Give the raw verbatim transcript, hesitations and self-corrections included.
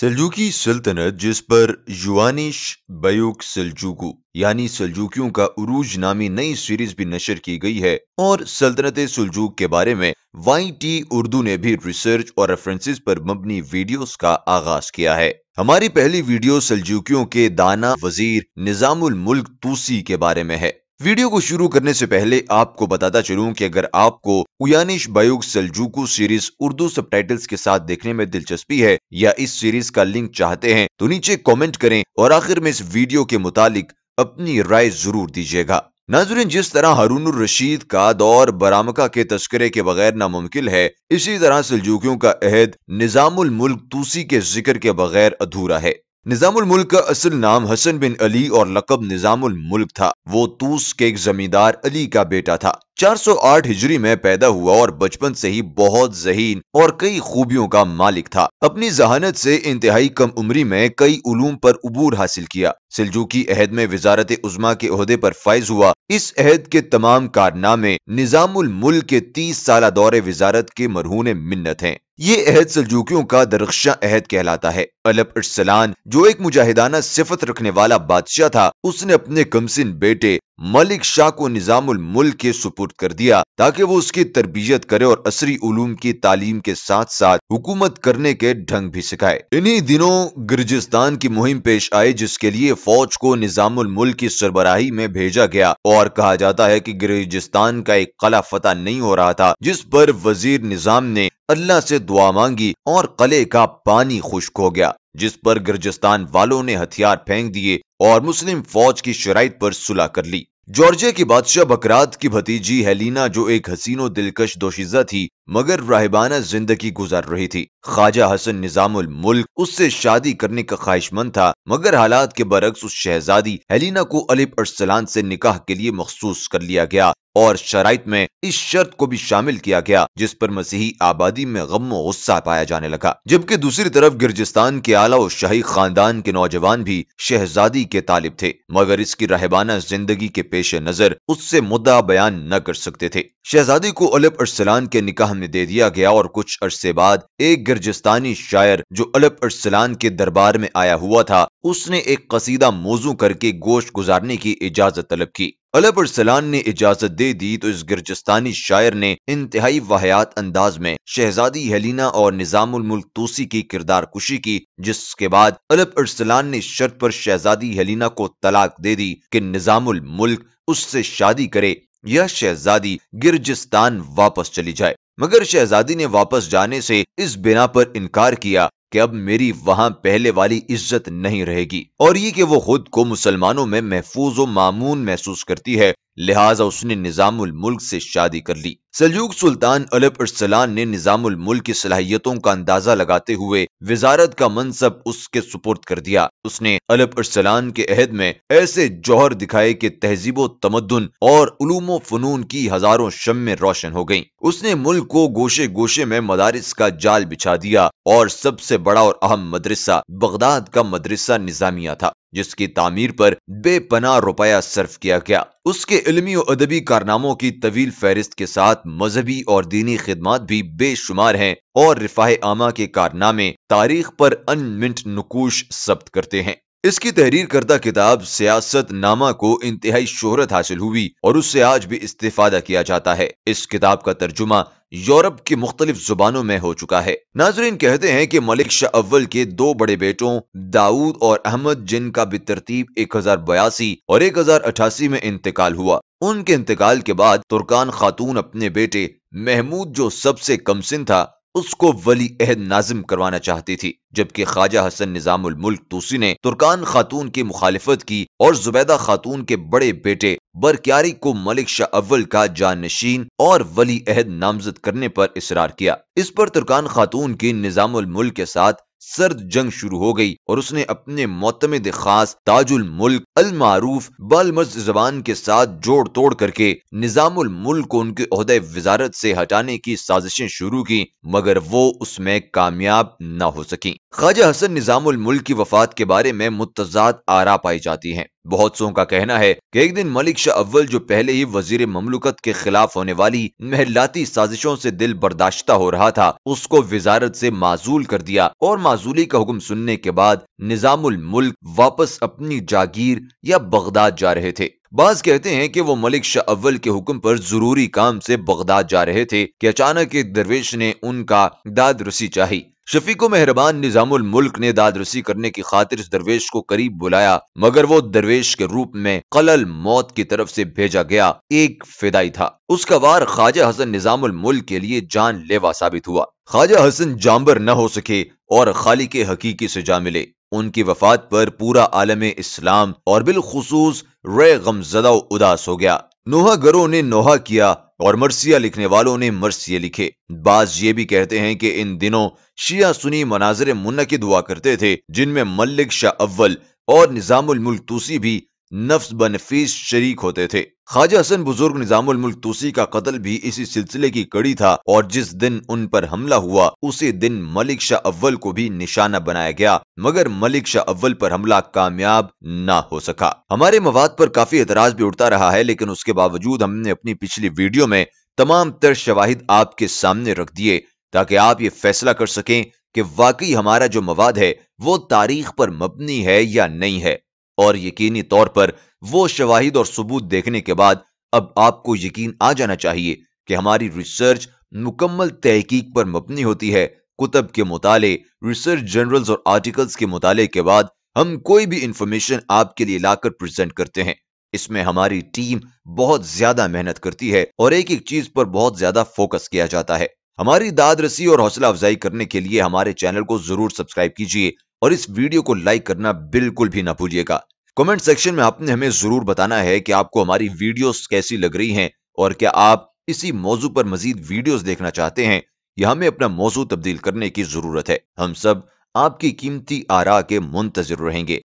सलजुकी सल्तनत, जिस पर यूयानिश बायुक सलजुकू यानी सलजुकियों का उरूज नामी नई सीरीज भी नशर की गई है, और सल्तनत सलजुक के बारे में वाई टी उर्दू ने भी रिसर्च और रेफरेंसेस पर मबनी वीडियोस का आगाज किया है। हमारी पहली वीडियो सलजुकियों के दाना वजीर निजामुल मुल्क तुसी के बारे में है। वीडियो को शुरू करने से पहले आपको बताता चलूं कि अगर आपको यूयानिश बायुक सलजुकू सीरीज उर्दू सबटाइटल्स के साथ देखने में दिलचस्पी है या इस सीरीज का लिंक चाहते हैं तो नीचे कमेंट करें और आखिर में इस वीडियो के मुतालिक अपनी राय जरूर दीजिएगा। नाज़रीन, जिस तरह हारूनुर रशीद का दौर बरामका के तस्करे के बगैर नामुमकिन है, इसी तरह सलजुकियों का अहद निजामुल मुल्क तुसी के जिक्र के बगैर अधूरा है। निजामुल मुल्क का असल नाम हसन बिन अली और लकब निजामुल मुल्क था। वो तूस के एक जमींदार अली का बेटा था। चार सौ आठ हिजरी में पैदा हुआ और बचपन से ही बहुत जहीन और कई खूबियों का मालिक था। अपनी जहानत से इंतहाई कम उम्री में कई उलूम पर अबूर हासिल किया। सलजुकी अहद में वजारत उज़्मा के ओहदे पर फायज हुआ। इस अहद के तमाम कारनामे निजामुल मुल्क के तीस साल दौरे वजारत के मरहूने मिन्नत हैं। ये अहद सलजुकियों का दरख्शां अहद कहलाता है। अल्प अरसलान, जो एक मुजाहिदाना सिफत रखने वाला बादशाह था, उसने अपने कमसिन बेटे मलिक शाह को निजामुल मुल्क के सुपुर्द कर दिया ताकि वो उसकी तरबियत करे और असरी उलूम की तालीम के साथ साथ हुकूमत करने के ढंग भी सिखाए। इन्हीं दिनों गिरजिस्तान की मुहिम पेश आई, जिसके लिए फौज को निजामुल मुल्क की सरबराही में भेजा गया और कहा जाता है कि गिरजिस्तान का एक किला फतह नहीं हो रहा था, जिस पर वजीर निजाम ने अल्लाह से दुआ मांगी और किले का पानी खुश्क हो गया, जिस पर गिरजिस्तान वालों ने हथियार फेंक दिए और मुस्लिम फौज की शराइत पर सुलह कर ली। जॉर्जिया की बादशाह बकरात की भतीजी हेलिना, जो एक हसीनो दिलकश दोशीज़ा थी मगर राहिबाना जिंदगी गुजार रही थी, ख्वाजा हसन निजामुल मुल्क उससे शादी करने का ख्वाहिशमंद था, मगर हालात के बरक्स उस शहजादी हेलिना को अल्प अरसलान से निकाह के लिए मखसूस कर लिया गया और शराइत में इस शर्त को भी शामिल किया गया जिस पर मसीही आबादी में गम और गुस्सा पाया जाने लगा। जबकि दूसरी तरफ गिरजिस्तान के आला और शाही खानदान के नौजवान भी शहजादी के तालिब थे, मगर इसकी राहिबाना जिंदगी के पेश नजर उससे मुद्दा बयान न कर सकते थे। शहजादी को अल्प अरसलान के निकाह में दे दिया गया और कुछ अरसे बाद एक गिरजिस्तानी शायर जो अल्प अरसलान के दरबार में आया हुआ था, उसने एक कसीदा मौजू करके गोश्त गुजारने की इजाजत तलब की। अल्प अरसलान ने इजाजत दे दी तो इस गिरजिस्तानी शायर ने इंतहाई वाहियात अंदाज में शहजादी हेलिना और निजामुल मुल्क तुसी की किरदार कुशी की, जिसके बाद अल्प अरसलान ने शर्त पर शहजादी हेलिना को तलाक दे दी कि निजामुल मुल्क उससे शादी करे या शहजादी गिरजिस्तान वापस चली जाए, मगर शहजादी ने वापस जाने से इस बिना पर इनकार किया कि अब मेरी वहां पहले वाली इज्जत नहीं रहेगी और ये कि वो खुद को मुसलमानों में महफूज व मामून महसूस करती है, लिहाजा उसने निजामुल मुल्क से शादी कर ली। सलजुक सुल्तान अल्प अरसलान ने निजामुल मुल्क की सलाहियतों का अंदाजा लगाते हुए वजारत का मनसब उसके सुपुर्द कर दिया। उसने अल्प अरसलान के अहद में ऐसे जौहर दिखाए कि तहजीब व तमद्दुन और उलूम व फनून की हजारों शम्में रोशन हो गईं। उसने मुल्क को गोशे गोशे में मदारिस का जाल बिछा दिया और सबसे बड़ा और अहम मदरसा बगदाद का मदरसा निज़ामिया था, जिसकी तामीर पर बेपनाह रुपया सर्फ किया गया। उसके इल्मी और अदबी कारनामों की तवील फहरिस्त के साथ मजहबी और दीनी खिदमात भी बेशुमार हैं और रिफाह आमा के कारनामे तारीख पर अनमिंट नकूश सब्त करते हैं। इसकी तहरीर करदा किताब सियासत नामा को इंतहाई शोहरत हासिल हुई और उससे आज भी इस्तेफादा किया जाता है। इस किताब का तर्जुमा यूरोप की मुख्तलिफ जुबानों में हो चुका है। नाजरीन, कहते हैं कि मलिक शाह अव्वल के दो बड़े बेटों दाऊद और अहमद, जिनका बितरतीब एक हजार बयासी और एक हजार अठासी में इंतकाल हुआ, उनके इंतकाल के बाद तुर्कान खातून अपने बेटे महमूद, जो सबसे कमसिन था, उसको वली अहद नाजिम करवाना चाहती थी, जबकि ख्वाजा हसन निजामुल मुल्क तुसी ने तुर्कान खातून की मुखालिफत की और जुबैदा खातून के बड़े बेटे बरक्यारी को मलिक शाह अव्वल का जानशीन और वली अहद नामजद करने पर इसरार किया। इस पर तुर्कान खातून की निजामुल मुल्क के साथ सर्द जंग शुरू हो गई और उसने अपने मोतमद खास ताजुल मुल्क अल-मारूफ बालमर्ज जबान के साथ जोड़ तोड़ करके निजामुल मुल्क को उनके ओहदे वजारत से हटाने की साजिशें शुरू की, मगर वो उसमें कामयाब न हो सकी। ख्वाजा हसन निजामुल मुल्क की वफात के बारे में मुतजाद आरा पाई जाती हैं। बहुत सौ का कहना है कि एक दिन मलिक शाह अव्वल, जो पहले ही वजीर ममलुकत के खिलाफ होने वाली महलाती साजिशों से दिल बर्दाश्ता हो रहा था, उसको विजारत से माजूल कर दिया और माजूली का हुक्म सुनने के बाद निजामुल मुल्क वापस अपनी जागीर या बगदाद जा रहे थे। बाज कहते हैं कि वो मलिक शाह अव्वल के हुक्म पर जरूरी काम से बगदाद जा रहे थे कि अचानक एक दरवेश ने उनका दाद रसी चाही। शफीको मेहरबान निजामुल मुल्क ने दादरसी करने की खातिर इस दरवेश को करीब बुलाया, मगर वो दरवेश के रूप में कलल मौत की तरफ से भेजा गया एक फिदाई था। उसका वार ख्वाजा हसन निजामुल मुल्क के लिए जानलेवा साबित हुआ। ख्वाजा हसन जानबर न हो सके और खालिक हकीकी से जा मिले। उनकी वफात पर पूरा आलम इस्लाम और बिलखुसूस रे गमजदा उदास हो गया। नोहा गरों ने नोहा किया और मरसिया लिखने वालों ने मरसिया लिखे। बाज ये भी कहते हैं कि इन दिनों शिया सुनी मनाजरे मुनकिद हुआ करते थे, जिनमें मलिक शाह अव्वल और निजामुल मुल्क तुसी भी नफ्स बनफीस शरीक होते थे। ख्वाजा हसन बुजुर्ग निजामुल मुल्क तुसी का कत्ल भी इसी सिलसिले की कड़ी था और जिस दिन उन पर हमला हुआ उसी दिन मलिक शाह अव्वल को भी निशाना बनाया गया, मगर मलिक शाह अव्वल पर हमला कामयाब ना हो सका। हमारे मवाद पर काफी एतराज भी उठता रहा है, लेकिन उसके बावजूद हमने अपनी पिछली वीडियो में तमाम तर शवाहिद आपके सामने रख दिए ताकि आप ये फैसला कर सकें कि वाकई हमारा जो मवाद है वो तारीख पर मबनी है या नहीं है। और यकीनी तौर पर वो शवाहिद और सबूत देखने के बाद अब आपको यकीन आ जाना चाहिए कि हमारी रिसर्च मुकम्मल तहकीक पर मबनी होती है। कुतब के मुताले, रिसर्च जर्नल्स और आर्टिकल्स के मुताले के बाद हम कोई भी इंफॉर्मेशन आपके लिए लाकर प्रेजेंट करते हैं। इसमें हमारी टीम बहुत ज्यादा मेहनत करती है और एक एक चीज पर बहुत ज्यादा फोकस किया जाता है। हमारी दादरसी और हौसला अफजाई करने के लिए हमारे चैनल को जरूर सब्सक्राइब कीजिए और इस वीडियो को लाइक करना बिल्कुल भी ना भूलिएगा। कमेंट सेक्शन में आपने हमें जरूर बताना है कि आपको हमारी वीडियोस कैसी लग रही हैं और क्या आप इसी मौजू पर मजीद वीडियोस देखना चाहते हैं या हमें अपना मौजू तब्दील करने की जरूरत है। हम सब आपकी कीमती आरा के मुंतजर रहेंगे।